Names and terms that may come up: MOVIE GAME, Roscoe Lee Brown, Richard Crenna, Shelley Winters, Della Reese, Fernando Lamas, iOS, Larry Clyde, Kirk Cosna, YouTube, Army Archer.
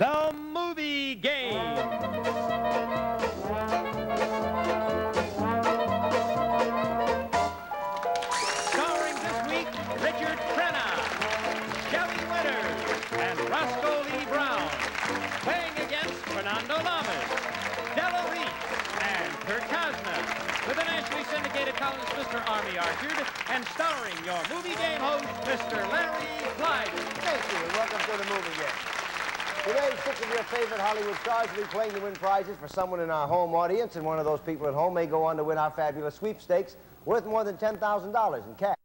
The Movie Game. Starring this week, Richard Crenna, Shelley Winters, and Roscoe Lee Brown. Playing against Fernando Lamas, Della Reese, and Kirk Cosna. With a nationally syndicated columnist, Mr. Army Archer, and starring your movie game host, Mr. Larry Clyde. Thank you, and welcome to the movie game. Today, 6 of your favorite Hollywood stars will be playing to win prizes for someone in our home audience, and one of those people at home may go on to win our fabulous sweepstakes worth more than $10,000 in cash.